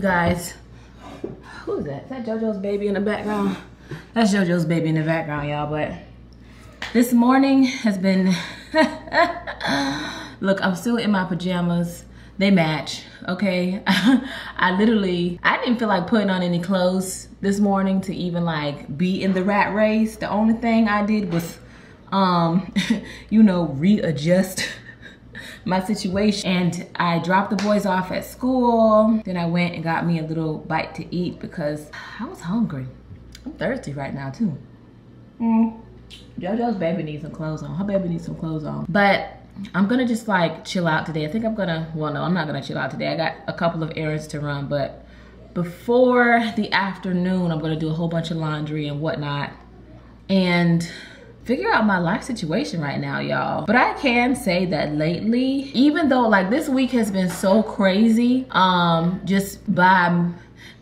you guys. Who's that? Is that JoJo's baby in the background? That's JoJo's baby in the background, y'all. But this morning has been... Look, I'm still in my pajamas. They match, okay? I didn't feel like putting on any clothes this morning to even like be in the rat race. The only thing I did was, you know, readjust my situation. And I dropped the boys off at school. Then I went and got me a little bite to eat because I was hungry. I'm thirsty right now too. JoJo's baby needs some clothes on. Her baby needs some clothes on. But I'm gonna just like chill out today. I think I'm gonna, well no, I'm not gonna chill out today. I got a couple of errands to run, but before the afternoon, I'm gonna do a whole bunch of laundry and whatnot and figure out my life situation right now, y'all. But I can say that lately, even though like this week has been so crazy, just by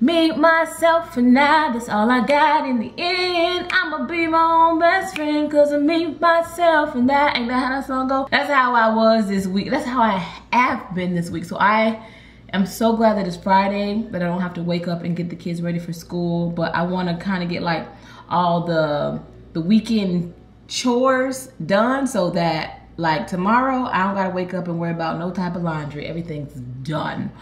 me, myself, and I, that's all I got in the end. I'ma be my own best friend cause of me, myself, and I. Ain't that how that song go? That's how I was this week. That's how I have been this week. So I am so glad that it's Friday, that I don't have to wake up and get the kids ready for school. But I wanna kinda get like all the weekend chores done so that like tomorrow, I don't gotta wake up and worry about no type of laundry. Everything's done.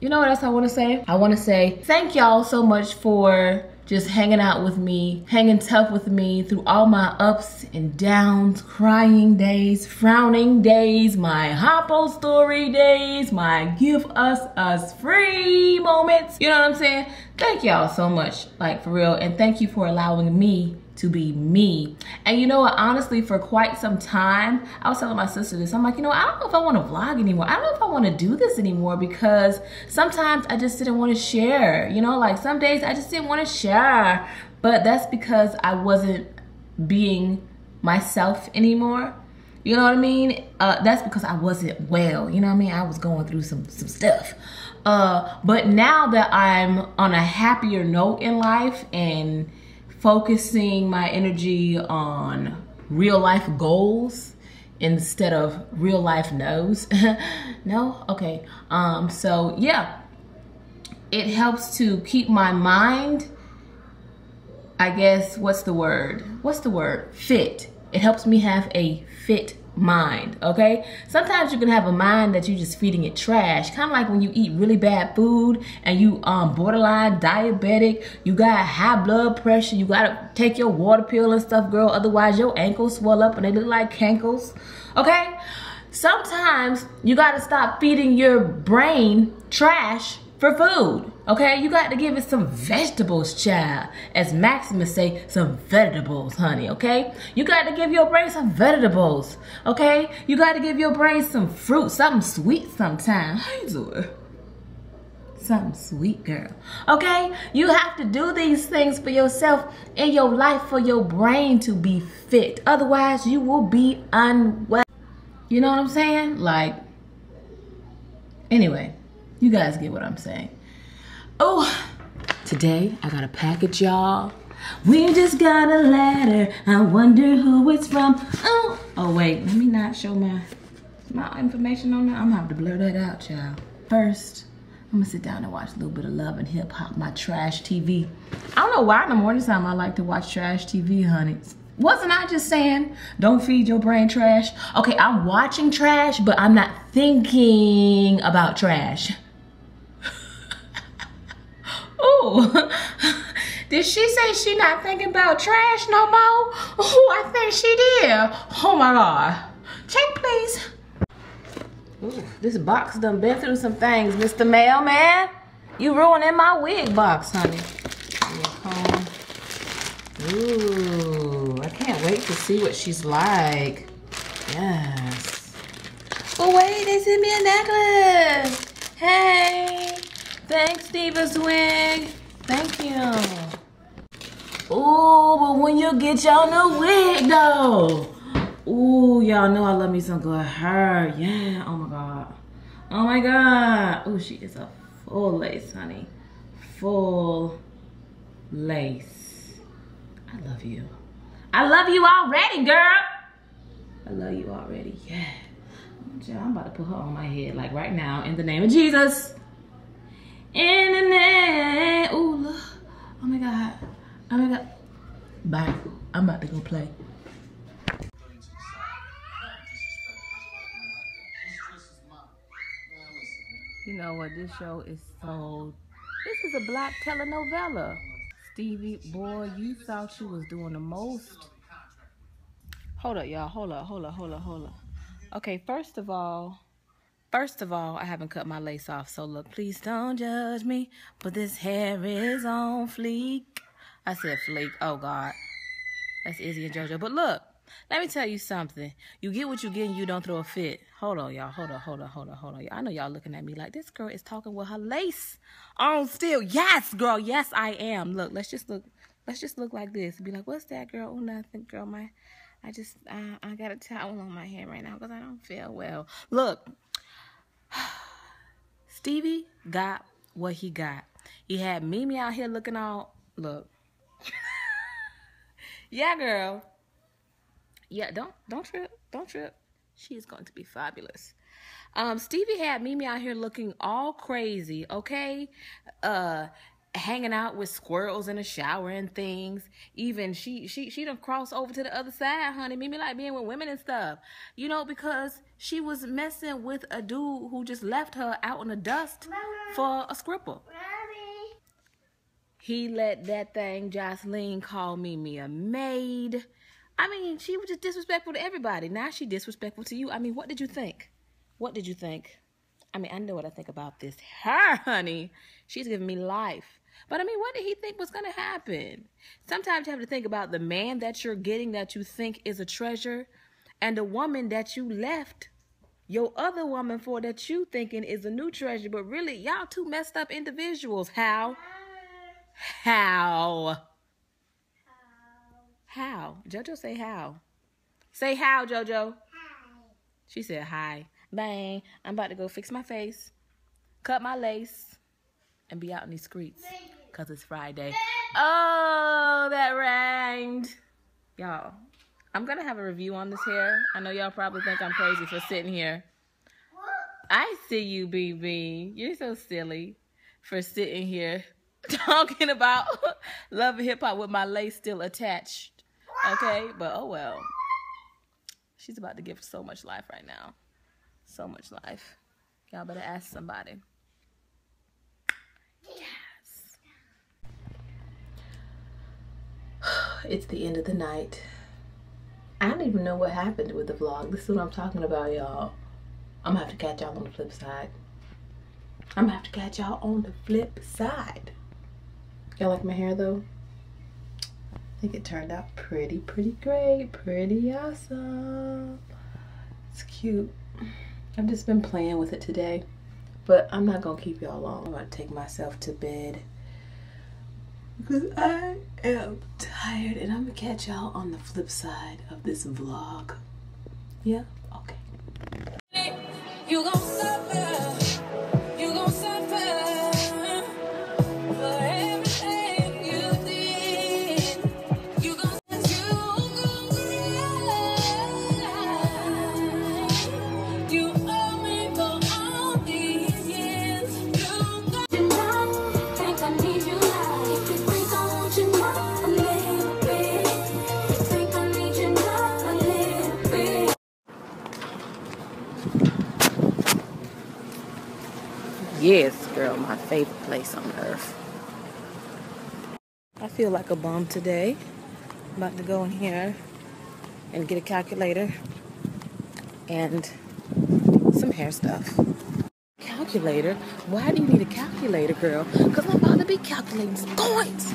You know what else I want to say? I want to say thank y'all so much for just hanging out with me, hanging tough with me through all my ups and downs, crying days, frowning days, my Hoppo story days, my give us free moments. You know what I'm saying? Thank y'all so much, like for real. And thank you for allowing me to be me. And you know what, honestly, for quite some time, I was telling my sister this, I'm like, you know, I don't know if I want to vlog anymore. I don't know if I want to do this anymore because sometimes I just didn't want to share, you know, like some days I just didn't want to share, but that's because I wasn't being myself anymore. You know what I mean? That's because I wasn't well, you know what I mean? I was going through some stuff. But now that I'm on a happier note in life and focusing my energy on real life goals instead of real life no's. No? Okay. So yeah, it helps to keep my mind, I guess, what's the word? What's the word? Fit. It helps me have a fit mind, okay? Sometimes you can have a mind that you're just feeding it trash, kind of like when you eat really bad food and you borderline diabetic, you got high blood pressure, you gotta take your water pill and stuff, girl, otherwise your ankles swell up and they look like cankles, okay? Sometimes you gotta stop feeding your brain trash for food, okay? You got to give it some vegetables, child. As Maximus say, some vegetables, honey, okay? You got to give your brain some vegetables, okay? You got to give your brain some fruit, something sweet sometime. How you doing? Something sweet, girl, okay? You have to do these things for yourself in your life for your brain to be fit. Otherwise, you will be unwell. You know what I'm saying? Like, anyway, you guys get what I'm saying. Oh, today I got a package, y'all. We just got a letter. I wonder who it's from. Oh wait, let me not show my information on that. I'm gonna have to blur that out, y'all. First, I'm gonna sit down and watch a little bit of Love and Hip Hop, my trash TV. I don't know why in the morning time I like to watch trash TV, honey. Wasn't I just saying, don't feed your brain trash? Okay, I'm watching trash, but I'm not thinking about trash. Ooh, did she say she not thinking about trash no more? Oh, I think she did. Oh my God. Check, please. Ooh, this box done been through some things, Mr. Mailman. You ruining my wig box, honey. Ooh, I can't wait to see what she's like. Yes. Oh wait, they sent me a necklace. Hey. Thanks, Diva's wig. Thank you. Ooh, but when you get your new wig, though. Ooh, y'all know I love me some good hair. Yeah, oh my God. Oh my God. Ooh, she is a full lace, honey. Full lace. I love you. I love you already, girl. I love you already, yeah. I'm about to put her on my head, like right now, in the name of Jesus. Internet. Ooh, look. Oh my God. Oh my God. Bye. I'm about to go play. You know what? This show is so... This is a black telenovela. Stevie, boy, you thought you was doing the most. Hold up, y'all. Hold up. Okay, first of all, I haven't cut my lace off. So, look, please don't judge me, but this hair is on fleek. I said fleek. Oh, God. That's Izzy and JoJo. But look, let me tell you something. You get what you get and you don't throw a fit. Hold on, y'all. Hold on. I know y'all looking at me like, this girl is talking with her lace on still. Yes, girl. Yes, I am. Look, let's just look like this. Be like, what's that, girl? Oh, nothing, girl. I got a towel on my hand right now because I don't feel well. Look, Stevie got what he got. He had Mimi out here looking all, look. Yeah, girl. Yeah, don't trip. She is going to be fabulous. Stevie had Mimi out here looking all crazy, okay? Hanging out with squirrels in the shower and things. Even she done crossed over to the other side, honey. Mimi like being with women and stuff. You know, because she was messing with a dude who just left her out in the dust for a scribble. He let that thing Jocelyn call Mimi a maid. I mean, she was just disrespectful to everybody. Now she disrespectful to you. I mean, what did you think? I mean, I know what I think about this. Her, honey, she's giving me life. But, I mean, what did he think was going to happen? Sometimes you have to think about the man that you're getting that you think is a treasure and the woman that you left your other woman for that you thinking is a new treasure. But, really, y'all two messed up individuals. How? JoJo say how. Say how, JoJo. Hi. She said hi. Bang. I'm about to go fix my face, cut my lace, and be out in these streets because it's Friday. Oh, that rained. Y'all, I'm going to have a review on this hair. I know y'all probably think I'm crazy for sitting here. I see you, BB. You're so silly for sitting here talking about Love and Hip Hop with my lace still attached. Okay, but oh well. She's about to give so much life right now. So much life. Y'all better ask somebody. Yes. It's the end of the night. I don't even know what happened with the vlog. This is what I'm talking about, y'all. I'm gonna have to catch y'all on the flip side. Y'all like my hair though? I think it turned out pretty great, pretty awesome. It's cute. I've just been playing with it today, but I'm not gonna keep y'all long. I'm gonna take myself to bed because I am tired, and I'm gonna catch y'all on the flip side of this vlog. Yeah, okay. You gonna suffer. You gonna suffer. Yes, girl, my favorite place on earth. I feel like a bum today. I'm about to go in here and get a calculator and some hair stuff. Calculator? Why do you need a calculator, girl? Because I'm about to be calculating some coins.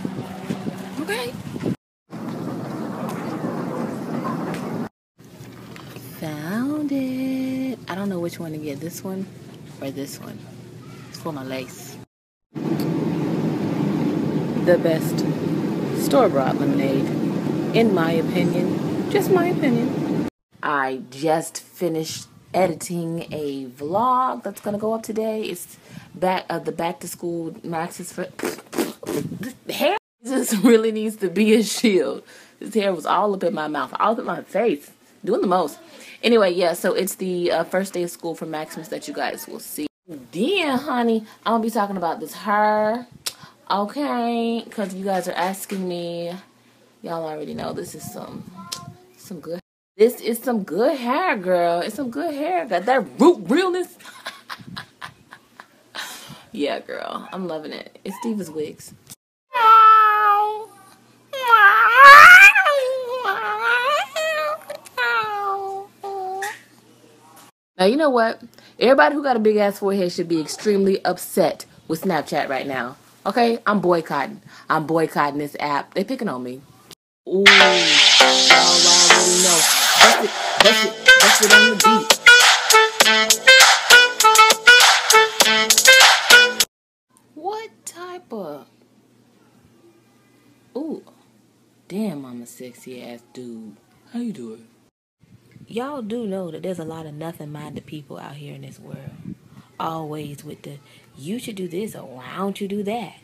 Okay? Found it. I don't know which one to get, this one or this one. For my lace. The best store-bought lemonade, in my opinion. Just my opinion. I just finished editing a vlog that's gonna go up today. It's the back to school Maximus for hair. This really needs to be a shield. This hair was all up in my mouth, all up in my face, doing the most. Anyway, yeah. So it's the first day of school for Maximus that you guys will see. Then, honey, I'm going to be talking about this hair, okay? Because you guys are asking me. Y'all already know this is some good. This is some good hair, girl. It's some good hair. Got that root realness. Yeah, girl. I'm loving it. It's Diva's wigs. Now, you know what? Everybody who got a big-ass forehead should be extremely upset with Snapchat right now. Okay? I'm boycotting. I'm boycotting this app. They picking on me. Ooh. Y'all already know. That's it. That's it. That's it on the beat. Ooh, damn, I'm a sexy ass dude. How you doing? Y'all do know that there's a lot of nothing-minded people out here in this world. Always with the, you should do this or why don't you do that?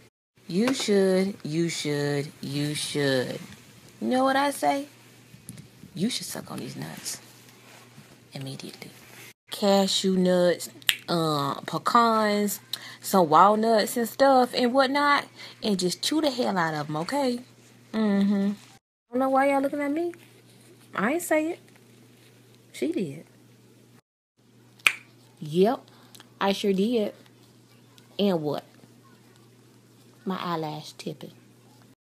You should, you should, you should. You know what I say? You should suck on these nuts. Immediately. Cashew nuts. Pecans, some walnuts and stuff and whatnot, and just chew the hell out of them, okay? I don't know why y'all looking at me. I ain't say it. She did. Yep, I sure did. And what? My eyelash tipping.